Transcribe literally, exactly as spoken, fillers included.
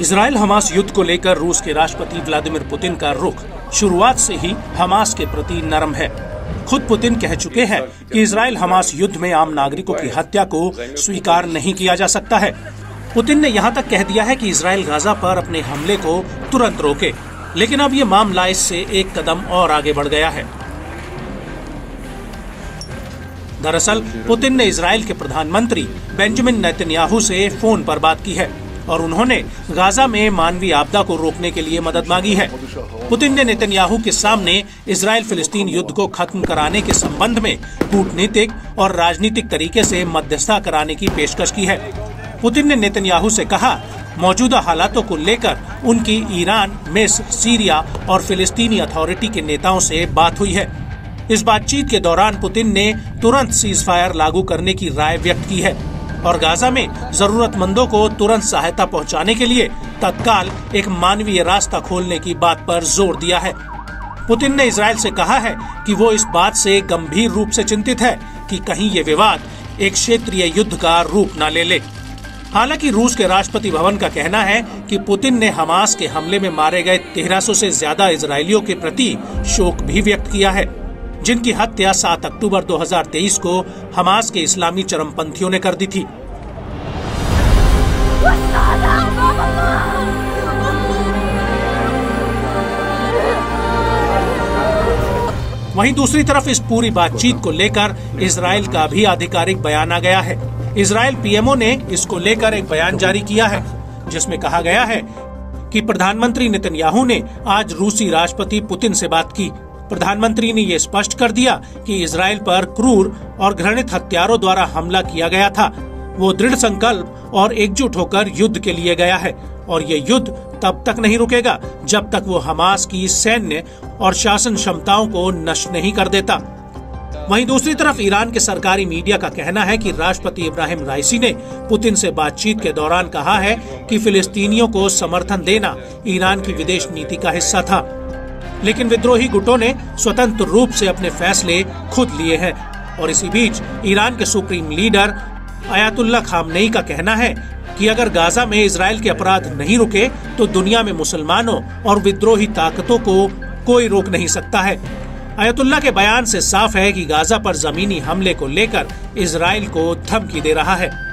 Israel Hamas युद्ध को लेकर रूस के राष्ट्रपति व्लादिमीर पुतिन का रुख शुरुआत से ही हमास के प्रति नरम है। खुद पुतिन कह चुके हैं कि इसराइल हमास युद्ध में आम नागरिकों की हत्या को स्वीकार नहीं किया जा सकता है। पुतिन ने यहां तक कह दिया है कि इसराइल गाजा पर अपने हमले को तुरंत रोके, लेकिन अब ये मामला इससे एक कदम और आगे बढ़ गया है। दरअसल पुतिन ने इसराइल के प्रधानमंत्री बेंजामिन नेतन्याहू से फोन पर बात की है और उन्होंने गाजा में मानवीय आपदा को रोकने के लिए मदद मांगी है। पुतिन ने नेतन्याहू के सामने इसराइल फिलिस्तीन युद्ध को खत्म कराने के संबंध में कूटनीतिक और राजनीतिक तरीके से मध्यस्थता कराने की पेशकश की है। पुतिन ने नेतन्याहू से कहा, मौजूदा हालातों को लेकर उनकी ईरान, मिस्र, सीरिया और फिलिस्तीनी अथॉरिटी के नेताओं से बात हुई है। इस बातचीत के दौरान पुतिन ने तुरंत सीजफायर लागू करने की राय व्यक्त की है और गाजा में जरूरतमंदों को तुरंत सहायता पहुंचाने के लिए तत्काल एक मानवीय रास्ता खोलने की बात पर जोर दिया है। पुतिन ने इसराइल से कहा है कि वो इस बात से गंभीर रूप से चिंतित है कि कहीं ये विवाद एक क्षेत्रीय युद्ध का रूप न ले ले। हालांकि रूस के राष्ट्रपति भवन का कहना है कि पुतिन ने हमास के हमले में मारे गए तेरह सौ से ज्यादा इजरायलियों के प्रति शोक भी व्यक्त किया है, जिनकी हत्या सात अक्टूबर दो हज़ार तेईस को हमास के इस्लामी चरमपंथियों ने कर दी थी। वहीं दूसरी तरफ इस पूरी बातचीत को लेकर इसराइल का भी आधिकारिक बयान आ गया है। इसराइल पीएमओ ने इसको लेकर एक बयान जारी किया है, जिसमें कहा गया है कि प्रधानमंत्री नेतन्याहू ने आज रूसी राष्ट्रपति पुतिन से बात की। प्रधानमंत्री ने ये स्पष्ट कर दिया कि इसराइल पर क्रूर और घृणित हथियारों द्वारा हमला किया गया था। वो दृढ़ संकल्प और एकजुट होकर युद्ध के लिए गया है और ये युद्ध तब तक नहीं रुकेगा जब तक वो हमास की सैन्य और शासन क्षमताओं को नष्ट नहीं कर देता। वहीं दूसरी तरफ ईरान के सरकारी मीडिया का कहना है कि राष्ट्रपति इब्राहिम राइसी ने पुतिन से बातचीत के दौरान कहा है कि फिलिस्तीनियों को समर्थन देना ईरान की विदेश नीति का हिस्सा था, लेकिन विद्रोही गुटों ने स्वतंत्र रूप से अपने फैसले खुद लिए हैं। और इसी बीच ईरान के सुप्रीम लीडर आयतुल्ला खामनेई का कहना है कि अगर गाजा में इजराइल के अपराध नहीं रुके तो दुनिया में मुसलमानों और विद्रोही ताकतों को कोई रोक नहीं सकता है। आयतुल्ला के बयान से साफ है कि गाजा पर जमीनी हमले को लेकर इजराइल को धमकी दे रहा है।